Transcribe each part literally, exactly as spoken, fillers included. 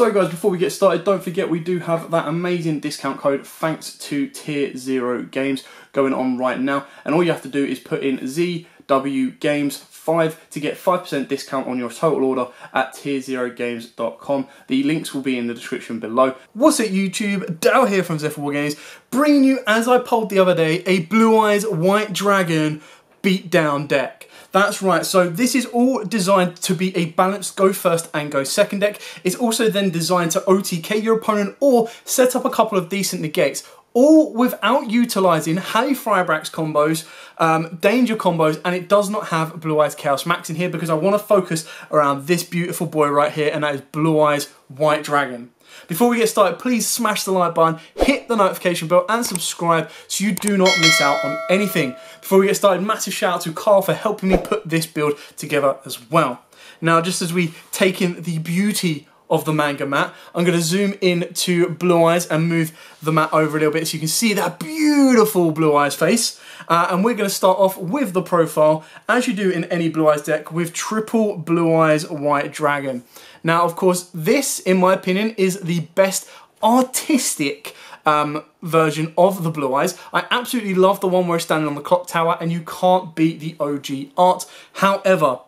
So guys, before we get started, don't forget we do have that amazing discount code thanks to Tier Zero Games going on right now, and all you have to do is put in Z W Games five to get five percent discount on your total order at tier zero games dot com. The links will be in the description below. What's up YouTube? Dal here from Zephyr War Games, bringing you, as I polled the other day, a Blue-Eyes White Dragon beatdown deck. That's right, so this is all designed to be a balanced go first and go second deck. It's also then designed to O T K your opponent or set up a couple of decent negates, all without utilising Halle Brax combos, um, danger combos, and it does not have Blue-Eyes Chaos Max in here because I want to focus around this beautiful boy right here, and that is Blue-Eyes White Dragon. Before we get started, please smash the like button, hit the notification bell and subscribe so you do not miss out on anything. Before we get started, massive shout out to Carl for helping me put this build together as well. Now, just as we take in the beauty of the manga mat, I'm going to zoom in to Blue-Eyes and move the mat over a little bit so you can see that beautiful Blue-Eyes face. Uh, and we're going to start off with the profile, as you do in any Blue-Eyes deck, with triple Blue-Eyes White Dragon. Now, of course, this, in my opinion, is the best artistic um, version of the Blue-Eyes. I absolutely love the one where it's standing on the clock tower, and you can't beat the O G art. However,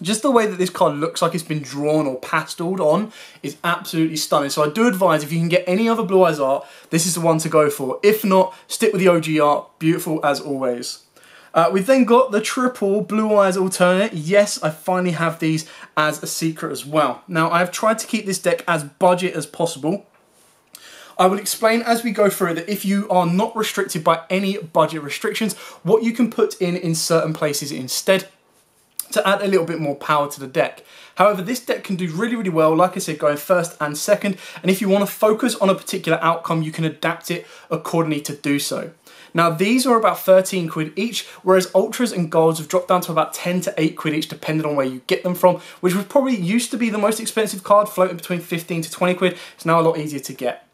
just the way that this card looks like it's been drawn or pasteled on is absolutely stunning. So I do advise, if you can get any other Blue-Eyes art, this is the one to go for. If not, stick with the O G art. Beautiful as always. Uh, we've then got the triple Blue-Eyes Alternate. Yes, I finally have these as a secret as well. Now, I've tried to keep this deck as budget as possible. I will explain as we go through that if you are not restricted by any budget restrictions, what you can put in in certain places instead, to add a little bit more power to the deck. However, this deck can do really, really well, like I said, going first and second, and if you want to focus on a particular outcome, you can adapt it accordingly to do so. Now, these are about thirteen quid each, whereas Ultras and Golds have dropped down to about ten to eight quid each, depending on where you get them from, which was probably used to be the most expensive card, floating between fifteen to twenty quid. It's now a lot easier to get.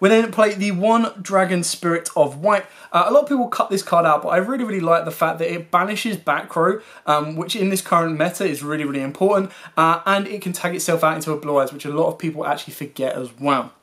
We then play the One Dragon Spirit of White. Uh, a lot of people cut this card out, but I really, really like the fact that it banishes back row, um, which in this current meta is really, really important, uh, and it can tag itself out into a Blue-Eyes, which a lot of people actually forget as well.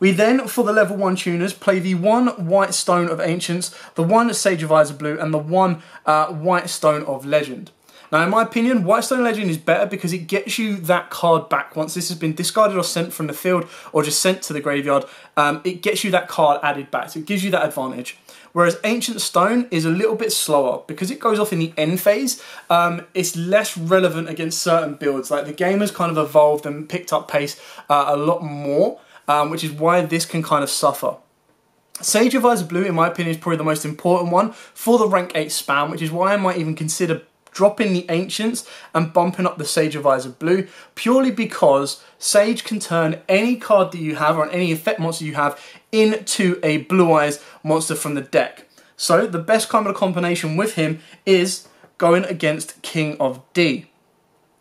We then, for the level one tuners, play the one White Stone of Ancients, the one Sage of Eyes of Blue, and the one uh, White Stone of Legend. Now, in my opinion, White Stone Legend is better because it gets you that card back once this has been discarded or sent from the field or just sent to the graveyard. Um, it gets you that card added back, so it gives you that advantage. Whereas Ancient Stone is a little bit slower because it goes off in the end phase. Um, it's less relevant against certain builds. Like, the game has kind of evolved and picked up pace uh, a lot more, um, which is why this can kind of suffer. Sage of Eyes of Blue, in my opinion, is probably the most important one for the rank eight spam, which is why I might even consider dropping the Ancients and bumping up the Sage of Eyes of Blue, purely because Sage can turn any card that you have or any effect monster you have into a Blue-Eyes monster from the deck. So the best kind of combination with him is going against King of D.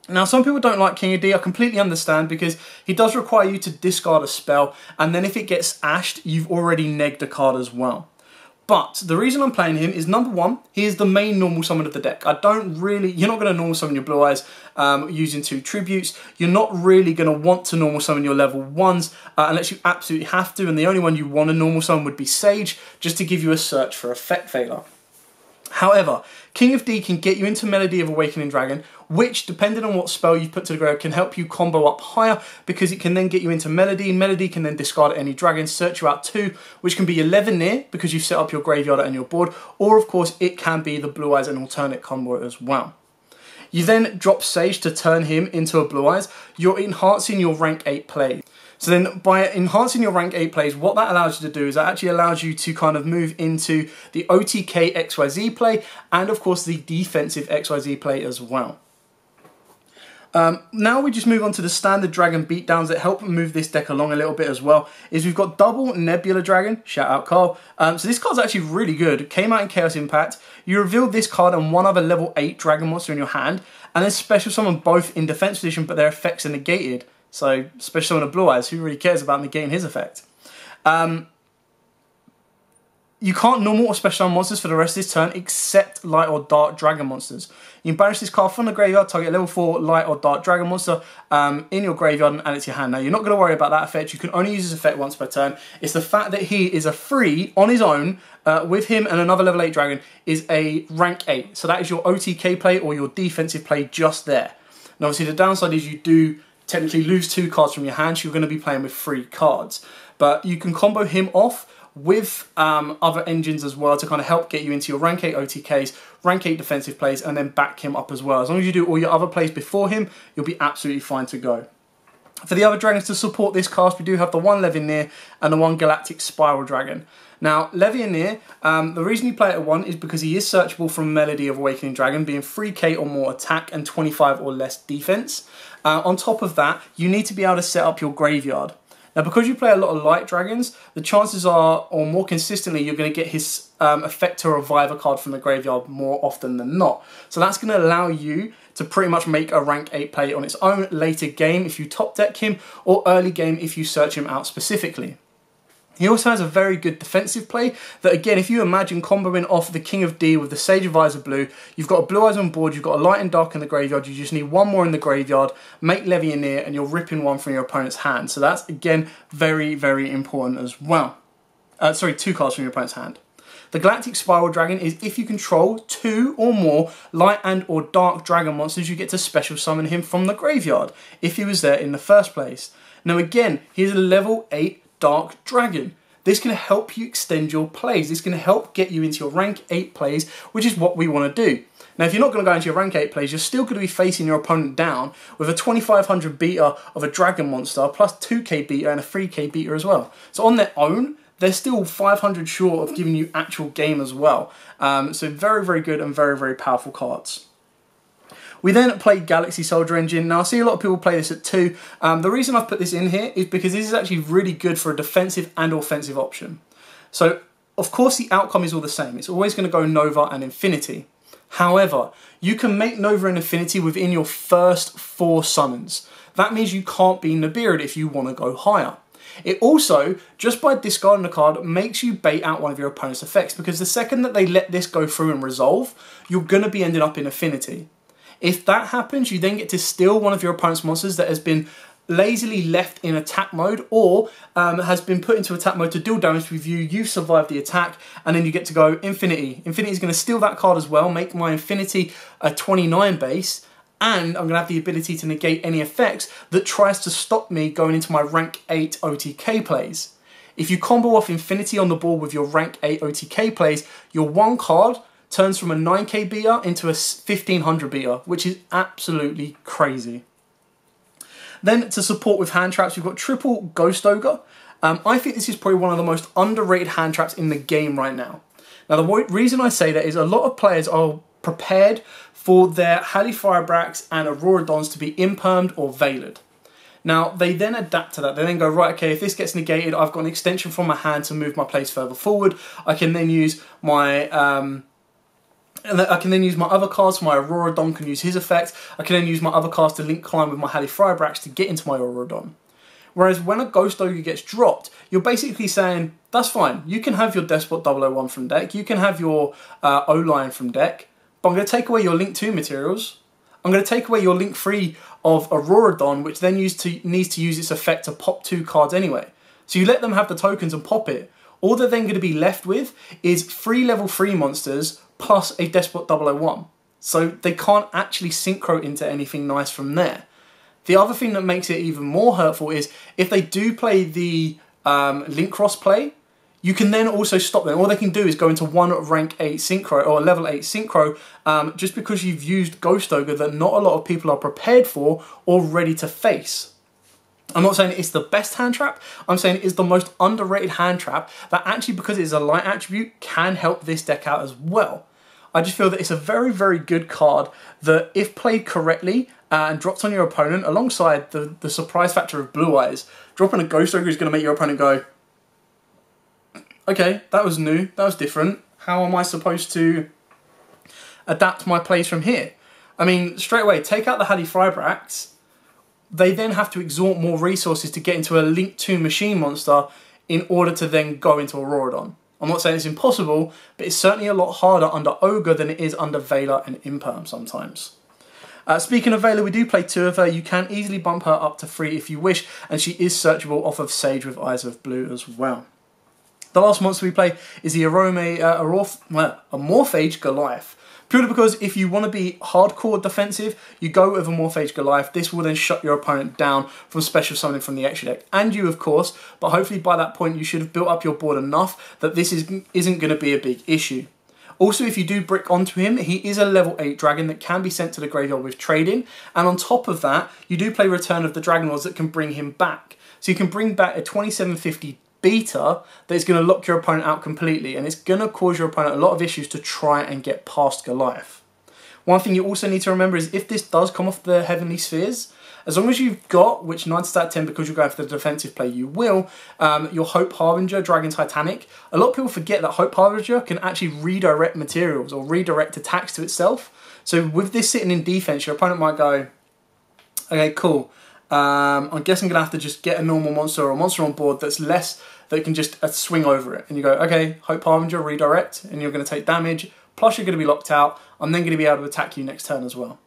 Now, some people don't like King of D, I completely understand, because he does require you to discard a spell, and then if it gets ashed, you've already negged a card as well. But the reason I'm playing him is, number one, he is the main normal summon of the deck. I don't really, you're not going to normal summon your Blue-Eyes um, using two tributes. You're not really going to want to normal summon your level ones uh, unless you absolutely have to. And the only one you want to normal summon would be Sage, just to give you a search for effect failure. However, King of D can get you into Melody of Awakening Dragon, which, depending on what spell you put to the graveyard, can help you combo up higher, because it can then get you into Melody. Melody can then discard any dragon, search you out two, which can be Levianeer, because you've set up your graveyard and your board, or of course it can be the Blue-Eyes and Alternate combo as well. You then drop Sage to turn him into a Blue-Eyes. You're enhancing your rank eight play. So then by enhancing your rank eight plays, what that allows you to do is that actually allows you to kind of move into the O T K X Y Z play and of course the defensive X Y Z play as well. Um, now we just move on to the standard dragon beatdowns that help move this deck along a little bit as well. Is we've got double Nebula Dragon, shout out Carl. Um, so this card's actually really good. It came out in Chaos Impact. You reveal this card and one other level eight dragon monster in your hand, and then special summon both in defense position, but their effects are negated. So, especially on a Blue-Eyes, who really cares about negating his effect? Um, You can't normal or special monsters for the rest of this turn except light or dark dragon monsters. You can banish this card from the graveyard, target level four light or dark dragon monster um, in your graveyard and add it to your hand. Now, you're not going to worry about that effect. You can only use this effect once per turn. It's the fact that he is a free on his own uh, with him and another level eight dragon is a rank eight. So that is your O T K play or your defensive play just there. And obviously the downside is you do technically lose two cards from your hand, so you're going to be playing with three cards. But you can combo him off with um, other engines as well to kind of help get you into your rank eight O T Ks, rank eight defensive plays, and then back him up as well. As long as you do all your other plays before him, you'll be absolutely fine to go. For the other dragons to support this cast, we do have the one Levianeer and the one Galactic Spiral Dragon. Now, Levianeer, um, the reason you play it at one is because he is searchable from Melody of Awakening Dragon, being three K or more attack and twenty-five or less defense. Uh, on top of that, you need to be able to set up your graveyard. Now, because you play a lot of light dragons, the chances are, or more consistently, you're going to get his um, effect to revive a card from the graveyard more often than not. So that's going to allow you to pretty much make a rank eight play on its own later game if you top deck him, or early game if you search him out specifically. He also has a very good defensive play that, again, if you imagine comboing off the King of D with the Sage of Eyes of Blue, you've got a Blue Eyes on board, you've got a Light and Dark in the graveyard, you just need one more in the graveyard, make Levianeer, and you're ripping one from your opponent's hand. So that's, again, very, very important as well. Uh, sorry, two cards from your opponent's hand. The Galactic Spiral Dragon is if you control two or more light and or dark dragon monsters, you get to special summon him from the graveyard, if he was there in the first place. Now, again, he's a level eight Dark Dragon. This can help you extend your plays. This can help get you into your rank eight plays, which is what we want to do. Now, if you're not going to go into your rank eight plays, you're still going to be facing your opponent down with a twenty-five hundred beta of a dragon monster, plus two K beta and a three K beta as well. So on their own, they're still five hundred short of giving you actual game as well. Um, so very, very good and very, very powerful cards. We then play Galaxy Soldier Engine. Now, I see a lot of people play this at two. Um, the reason I've put this in here is because this is actually really good for a defensive and offensive option. So, of course, the outcome is all the same. It's always going to go Nova and Infinity. However, you can make Nova and Infinity within your first four summons. That means you can't be Nibiru'd if you want to go higher. It also, just by discarding a card, makes you bait out one of your opponent's effects, because the second that they let this go through and resolve, you're going to be ending up in Affinity. If that happens, you then get to steal one of your opponent's monsters that has been lazily left in attack mode, or um, has been put into attack mode to deal damage with you. You've survived the attack, and then you get to go Infinity. Infinity is going to steal that card as well, make my Infinity a twenty-nine base, and I'm going to have the ability to negate any effects that tries to stop me going into my rank eight O T K plays. If you combo off Infinity on the board with your rank eight O T K plays, your one card turns from a nine K beta into a fifteen hundred beta, which is absolutely crazy. Then to support with hand traps, we've got triple Ghost Ogre. Um, I think this is probably one of the most underrated hand traps in the game right now. Now, the reason I say that is a lot of players are prepared for their Halle Brax and Auroradons to be impermed or veiled. Now, they then adapt to that. They then go, right, okay, if this gets negated, I've got an extension from my hand to move my plays further forward. I can then use my... Um, And I can then use my other cards, my Auroradon can use his effect. I can then use my other cards to link climb with my Halle Brax to get into my Auroradon. Whereas when a Ghost Ogre gets dropped, you're basically saying, that's fine, you can have your Despot double oh one from deck, you can have your uh, O-Line from deck, but I'm going to take away your Link two materials, I'm going to take away your Link three of Auroradon, which then used to, needs to use its effect to pop two cards anyway. So you let them have the tokens and pop it. All they're then going to be left with is three level three monsters, plus a Despot double oh one. So they can't actually synchro into anything nice from there. The other thing that makes it even more hurtful is if they do play the um, Link Cross play, you can then also stop them. All they can do is go into one rank eight synchro or level eight synchro um, just because you've used Ghost Ogre that not a lot of people are prepared for or ready to face. I'm not saying it's the best hand trap, I'm saying it's the most underrated hand trap that actually, because it's a light attribute, can help this deck out as well. I just feel that it's a very, very good card that if played correctly and dropped on your opponent alongside the, the surprise factor of Blue Eyes, dropping a Ghost Ogre is going to make your opponent go, okay, that was new, that was different, how am I supposed to adapt my plays from here? I mean, straight away, take out the Halle Brax. They then have to exhort more resources to get into a Link two machine monster in order to then go into Auroradon. I'm not saying it's impossible, but it's certainly a lot harder under Ogre than it is under Veiler and Imperm sometimes. Uh, speaking of Veiler, we do play two of her. You can easily bump her up to three if you wish, and she is searchable off of Sage with Eyes of Blue as well. The last monster we play is the Arome, uh, Amorphage Goliath. Purely because if you want to be hardcore defensive, you go with Amorphage Goliath. This will then shut your opponent down from special summoning from the extra deck. And you, of course, but hopefully by that point you should have built up your board enough that this is, isn't going to be a big issue. Also, if you do brick onto him, he is a level eight dragon that can be sent to the graveyard with Trading. And on top of that, you do play Return of the Dragon Lords that can bring him back. So you can bring back a twenty-seven fifty beta that is going to lock your opponent out completely, and it's going to cause your opponent a lot of issues to try and get past Goliath. One thing you also need to remember is if this does come off the Heavenly Spheres, as long as you've got, which nine stat ten, because you're going for the defensive play, you will, um, your Hope Harbinger Dragon Titanic. A lot of people forget that Hope Harbinger can actually redirect materials or redirect attacks to itself. So with this sitting in defense, your opponent might go, okay, cool. Um, I guess I'm going to have to just get a normal monster or a monster on board that's less, that can just uh, swing over it. And you go, okay, Hope Harbinger, redirect, and you're going to take damage, plus you're going to be locked out. I'm then going to be able to attack you next turn as well.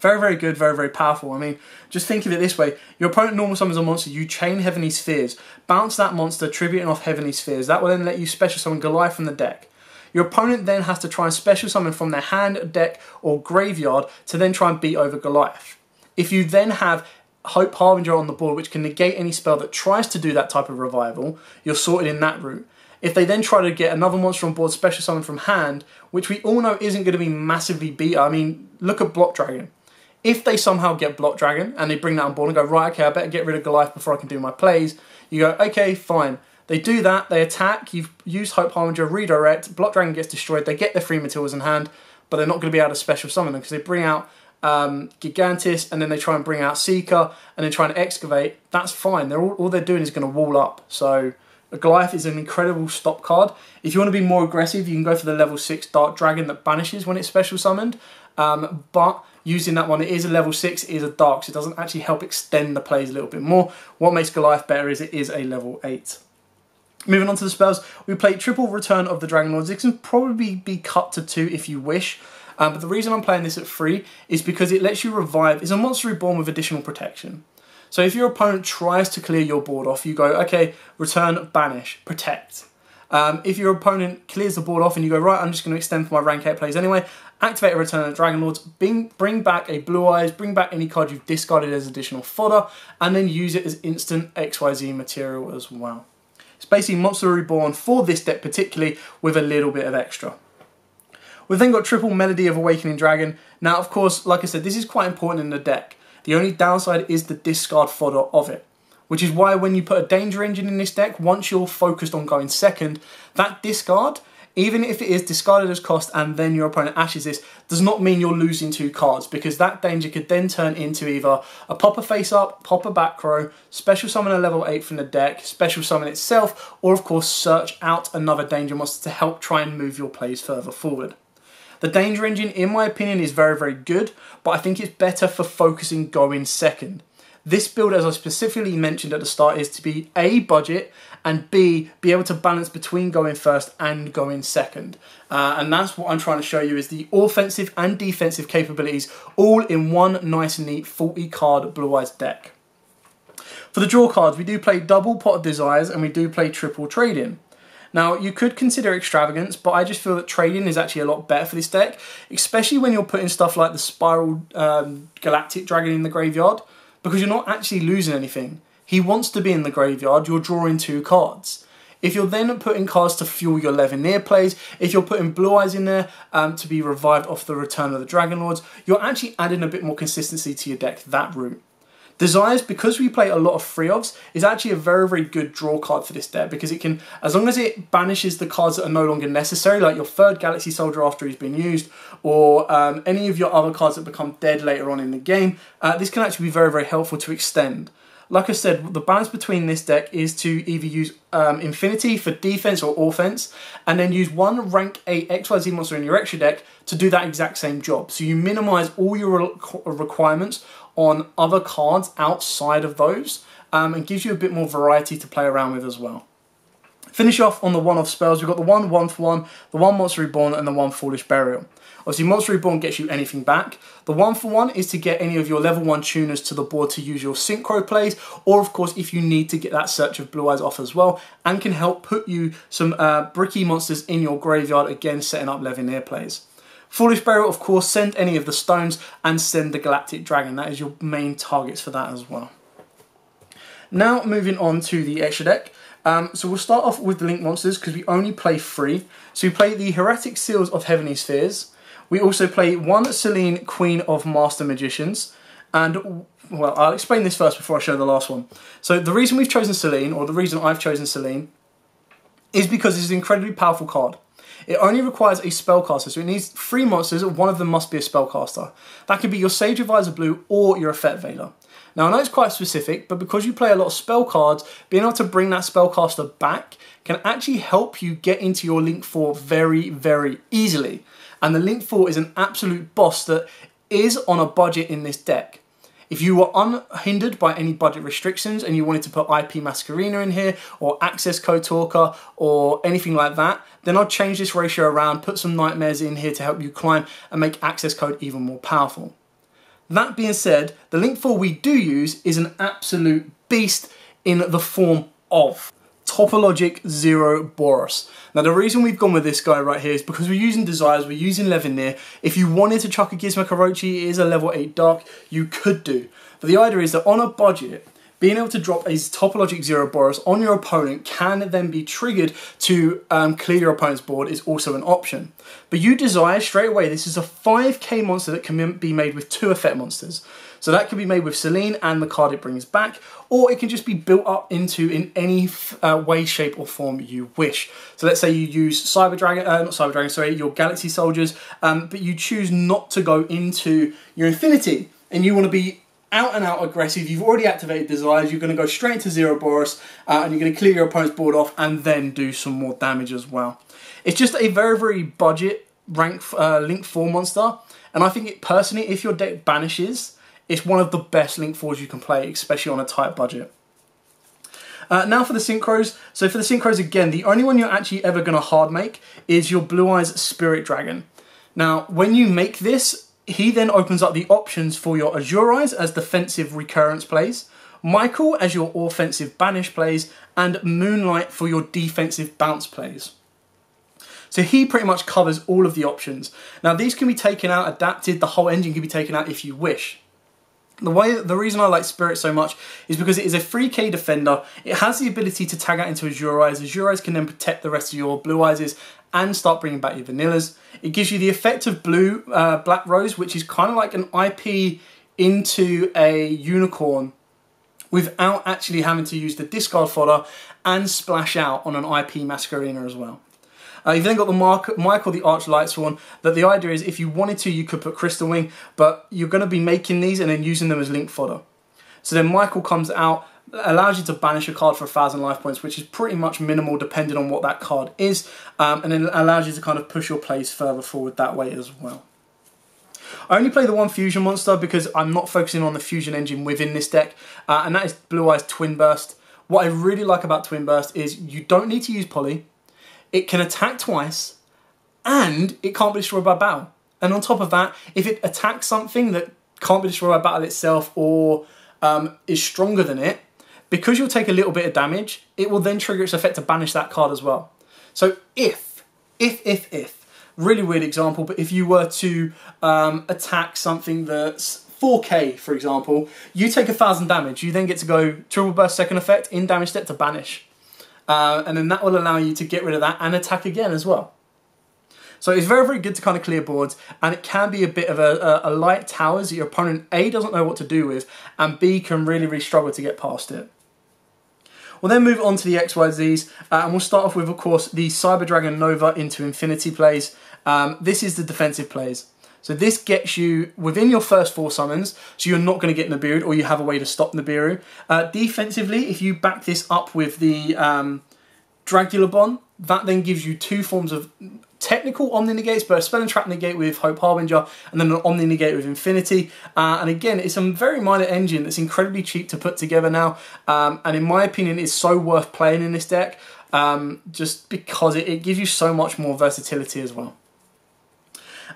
Very, very good, very, very powerful. I mean, just think of it this way. Your opponent normal summons a monster, you chain Heavenly Spheres, bounce that monster, tributing off Heavenly Spheres. That will then let you special summon Goliath from the deck. Your opponent then has to try and special summon from their hand, deck, or graveyard to then try and beat over Goliath. If you then have Hope Harbinger on the board, which can negate any spell that tries to do that type of revival, you're sorted in that route. If they then try to get another monster on board, special summon from hand, which we all know isn't going to be massively beta. I mean, look at Block Dragon. If they somehow get Block Dragon and they bring that on board and go, right, okay, I better get rid of Goliath before I can do my plays, you go, okay, fine. They do that, they attack, you've used Hope Harbinger, redirect, Block Dragon gets destroyed, they get their free materials in hand, but they're not going to be able to special summon them because they bring out Um, Gigantis, and then they try and bring out Seeker, and then try and excavate. That's fine. They're all, all they're doing is going to wall up. So Goliath is an incredible stop card. If you want to be more aggressive, you can go for the level six Dark Dragon that banishes when it's special summoned. Um, but using that one, it is a level six, it is a dark, so it doesn't actually help extend the plays a little bit more. What makes Goliath better is it is a level eight. Moving on to the spells, we play triple Return of the Dragon Lords. It can probably be cut to two if you wish. Um, but the reason I'm playing this at three is because it lets you revive. It's a Monster Reborn with additional protection. So if your opponent tries to clear your board off, you go, okay, return, banish, protect. Um, if your opponent clears the board off and you go, right, I'm just going to extend for my rank eight plays anyway, activate a Return of the Dragon Lords, bring, bring back a Blue Eyes, bring back any card you've discarded as additional fodder, and then use it as instant X Y Z material as well. It's basically Monster Reborn for this deck particularly with a little bit of extra. We've then got triple Melody of Awakening Dragon. Now, of course, like I said, this is quite important in the deck. The only downside is the discard fodder of it, which is why when you put a Danger Engine in this deck, once you're focused on going second, that discard, even if it is discarded as cost and then your opponent ashes this, does not mean you're losing two cards, because that danger could then turn into either a pop a face up, pop a back row, special summon a level eight from the deck, special summon itself, or of course search out another danger monster to help try and move your plays further forward. The Danger Engine, in my opinion, is very, very good, but I think it's better for focusing going second. This build, as I specifically mentioned at the start, is to be A, budget, and B, be able to balance between going first and going second. Uh, and that's what I'm trying to show you, is the offensive and defensive capabilities all in one nice and neat forty card Blue Eyes deck. For the draw cards, we do play double Pot of Desires and we do play triple Trading. Now, you could consider extravagance, but I just feel that Trading is actually a lot better for this deck, especially when you're putting stuff like the Spiral um, Galactic Dragon in the graveyard, because you're not actually losing anything. He wants to be in the graveyard, you're drawing two cards. If you're then putting cards to fuel your Levianeer plays, if you're putting Blue Eyes in there um, to be revived off the Return of the Dragon Lords, you're actually adding a bit more consistency to your deck that route. Desires, because we play a lot of three-ofs, is actually a very, very good draw card for this deck, because it can, as long as it banishes the cards that are no longer necessary, like your third Galaxy Soldier after he's been used, or um, any of your other cards that become dead later on in the game, uh, this can actually be very, very helpful to extend. Like I said, the balance between this deck is to either use um, Infinity for defense or offense, and then use one rank eight X Y Z monster in your extra deck to do that exact same job. So you minimize all your requirements on other cards outside of those, um, and gives you a bit more variety to play around with as well. Finish off on the one-off spells, we've got the one one-for-one, the one Monster Reborn, and the one Foolish Burial. Obviously, Monster Reborn gets you anything back. The one-for-one is to get any of your level one tuners to the board to use your synchro plays, or of course, if you need to get that Search of Blue Eyes off as well, and can help put you some uh, bricky monsters in your graveyard, again, setting up Levianeer plays. Foolish Burial, of course, send any of the stones and send the Galactic Dragon. That is your main targets for that as well. Now, moving on to the extra deck. Um, so we'll start off with the Link Monsters, because we only play three. So we play the Heretic Seals of Heavenly Spheres. We also play one Selene Queen of Master Magicians. And, well, I'll explain this first before I show the last one. So the reason we've chosen Selene, or the reason I've chosen Selene, is because it's an incredibly powerful card. It only requires a spellcaster, so it needs three monsters, one of them must be a spellcaster. That could be your Sage of Eyes of Blue or your Effect Veiler. Now I know it's quite specific, but because you play a lot of spell cards, being able to bring that spellcaster back can actually help you get into your Link four very, very easily. And the Link four is an absolute boss that is on a budget in this deck. If you were unhindered by any budget restrictions and you wanted to put I P Mascarina in here, or Access Code Talker, or anything like that, then I'll change this ratio around, put some Nightmares in here to help you climb and make Access Code even more powerful. That being said, the Link four we do use is an absolute beast in the form of Topologic Zero Boros. Now the reason we've gone with this guy right here is because we're using Desires, we're using Levianeer. If you wanted to chuck a Gizmo Karochi, it is a level eight Dark, you could do. But the idea is that on a budget, being able to drop a Topologic Zero Boros on your opponent can then be triggered to um, clear your opponent's board is also an option. But you Desire straight away, this is a five K monster that can be made with two effect monsters. So that can be made with Selene and the card it brings back, or it can just be built up into in any uh, way, shape, or form you wish. So let's say you use Cyber Dragon, uh, not Cyber Dragon, sorry, your Galaxy Soldiers, um, but you choose not to go into your Infinity, and you want to be out and out aggressive. You've already activated Desires, you're going to go straight into Zero Boros, uh, and you're going to clear your opponent's board off and then do some more damage as well. It's just a very, very budget rank uh, Link four monster, and I think it personally, if your deck banishes, it's one of the best Link fours you can play, especially on a tight budget. Uh, now for the Synchros. So for the Synchros, again, the only one you're actually ever going to hard make is your Blue-Eyes Spirit Dragon. Now, when you make this, he then opens up the options for your Azure Eyes as defensive recurrence plays, Michael as your offensive banish plays, and Moonlight for your defensive bounce plays. So he pretty much covers all of the options. Now, these can be taken out, adapted, the whole engine can be taken out if you wish. The way, the reason I like Spirit so much is because it is a three K defender. It has the ability to tag out into Azure Eyes. Azure Eyes can then protect the rest of your Blue Eyes and start bringing back your Vanillas. It gives you the effect of blue uh, Black Rose, which is kind of like an I P into a Unicorn without actually having to use the discard fodder and splash out on an I P Mascarina as well. Uh, you've then got the Mark, Michael the Arch Lightsworn, that the idea is if you wanted to, you could put Crystal Wing, but you're going to be making these and then using them as Link fodder. So then Michael comes out, allows you to banish a card for one thousand life points, which is pretty much minimal depending on what that card is, um, and then allows you to kind of push your plays further forward that way as well. I only play the one fusion monster because I'm not focusing on the fusion engine within this deck, uh, and that is Blue Eyes Twin Burst. What I really like about Twin Burst is you don't need to use Poly. It can attack twice, and it can't be destroyed by battle. And on top of that, if it attacks something that can't be destroyed by battle itself or um, is stronger than it, because you'll take a little bit of damage, it will then trigger its effect to banish that card as well. So if, if, if, if, really weird example, but if you were to um, attack something that's four K, for example, you take one thousand damage, you then get to go Triple Burst second effect, in damage step to banish. Uh, and then that will allow you to get rid of that and attack again as well. So it's very, very good to kind of clear boards, and it can be a bit of a, a, a light towers that your opponent A, doesn't know what to do with, and B, can really, really struggle to get past it. We'll then move on to the X Y Zs, uh, and we'll start off with, of course, the Cyber Dragon Nova into Infinity plays. Um, this is the defensive plays. So this gets you within your first four summons, so you're not going to get Nibiru, or you have a way to stop Nibiru. Uh, defensively, if you back this up with the um, Dragulabon, that then gives you two forms of technical Omni-Negates, but a Spell and Trap Negate with Hope Harbinger, and then an Omni-Negate with Infinity. Uh, and again, it's a very minor engine that's incredibly cheap to put together now, um, and in my opinion, it's so worth playing in this deck. um, just because it, it gives you so much more versatility as well.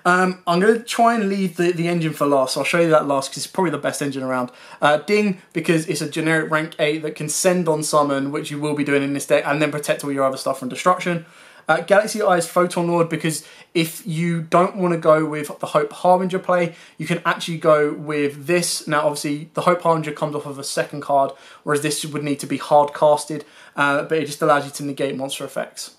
Um, I'm going to try and leave the, the engine for last, so I'll show you that last because it's probably the best engine around. Uh, Ding, because it's a generic rank eight that can send on summon, which you will be doing in this deck, and then protect all your other stuff from destruction. Uh, Galaxy Eyes Photon Lord, because if you don't want to go with the Hope Harbinger play, you can actually go with this. Now obviously the Hope Harbinger comes off of a second card, whereas this would need to be hard casted, uh, but it just allows you to negate monster effects.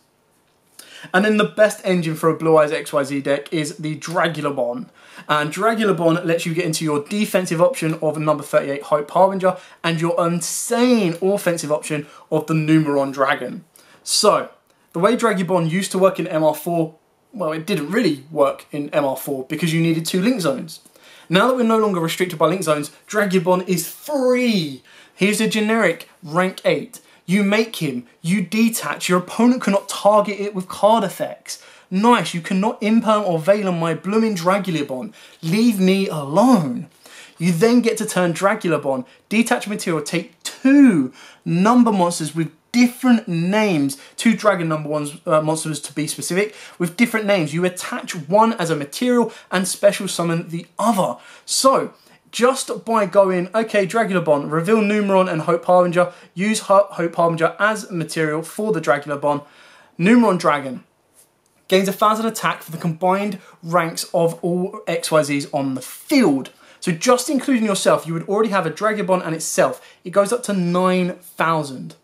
And then the best engine for a Blue Eyes X Y Z deck is the Dragulabon. And Dragulabon lets you get into your defensive option of number thirty-eight Hope Harbinger and your insane offensive option of the Numeron Dragon. So, the way Dragulabon used to work in M R four, well, it didn't really work in M R four because you needed two link zones. Now that we're no longer restricted by link zones, Dragulabon is free. Here's a generic rank eight. You make him, you detach, your opponent cannot target it with card effects. Nice, you cannot imperm or veil on my bloomin' Dragulabon. Leave me alone. You then get to turn Dragulabon, detach material, take two number monsters with different names, two dragon number ones, uh, monsters to be specific, with different names. You attach one as a material and special summon the other. So, just by going, okay, Dragulabon, reveal Numeron and Hope Harbinger, use Hope Harbinger as material for the Dragulabon. Numeron Dragon gains a thousand attack for the combined ranks of all X Y Zs on the field. So just including yourself, you would already have a Dragulabon and itself. It goes up to nine thousand.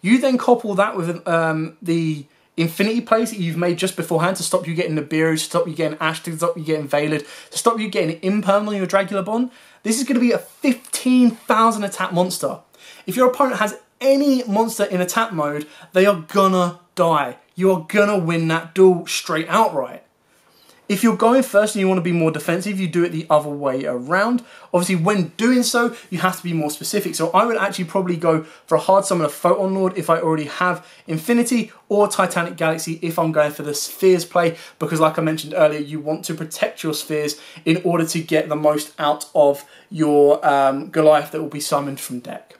You then couple that with um, the Infinity plays that you've made just beforehand to stop you getting Nibiru, to stop you getting Ash, to stop you getting Veiled, to stop you getting Imperm on your Dragulabon. This is going to be a fifteen thousand attack monster. If your opponent has any monster in attack mode, they are gonna die. You are gonna win that duel straight outright. If you're going first and you want to be more defensive, you do it the other way around. Obviously, when doing so, you have to be more specific. So I would actually probably go for a hard summon of Photon Lord if I already have Infinity, or Titanic Galaxy if I'm going for the Spheres play, because like I mentioned earlier, you want to protect your Spheres in order to get the most out of your um, Goliath that will be summoned from deck.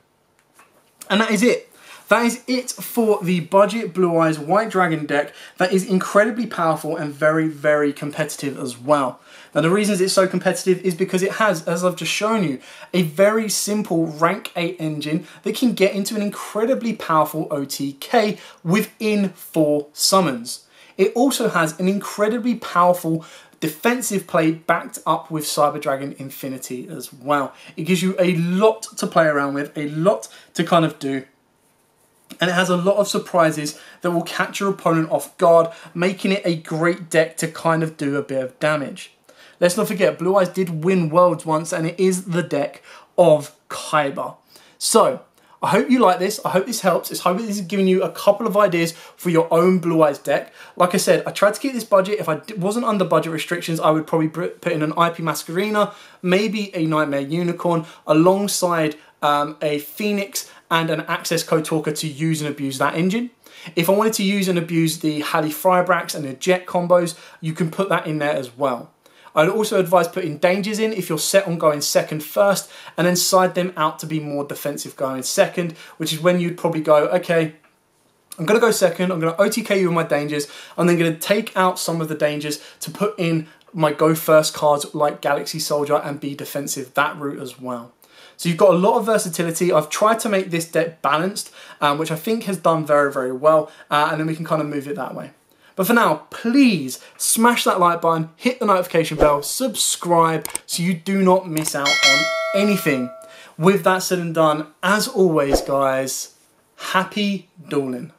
And that is it. That is it for the budget Blue Eyes White Dragon deck that is incredibly powerful and very, very competitive as well. Now the reasons it's so competitive is because it has, as I've just shown you, a very simple rank eight engine that can get into an incredibly powerful O T K within four summons. It also has an incredibly powerful defensive play backed up with Cyber Dragon Infinity as well. It gives you a lot to play around with, a lot to kind of do. And it has a lot of surprises that will catch your opponent off guard, making it a great deck to kind of do a bit of damage. Let's not forget, Blue Eyes did win Worlds once, and it is the deck of Kyber. So, I hope you like this. I hope this helps. I hope this has given you a couple of ideas for your own Blue Eyes deck. Like I said, I tried to keep this budget. If I wasn't under budget restrictions, I would probably put in an I P Mascarina, maybe a Nightmare Unicorn, alongside um, a Phoenix and an Access Code Talker to use and abuse that engine. If I wanted to use and abuse the Halle Brax and the Jet combos, you can put that in there as well. I'd also advise putting dangers in if you're set on going second first, and then side them out to be more defensive going second, which is when you'd probably go, okay, I'm gonna go second, I'm gonna O T K you with my dangers, I'm then gonna take out some of the dangers to put in my go first cards like Galaxy Soldier and be defensive that route as well. So you've got a lot of versatility. I've tried to make this deck balanced, um, which I think has done very, very well, uh, and then we can kind of move it that way. But for now, please smash that like button, hit the notification bell, subscribe, so you do not miss out on anything. With that said and done, as always, guys, happy dueling.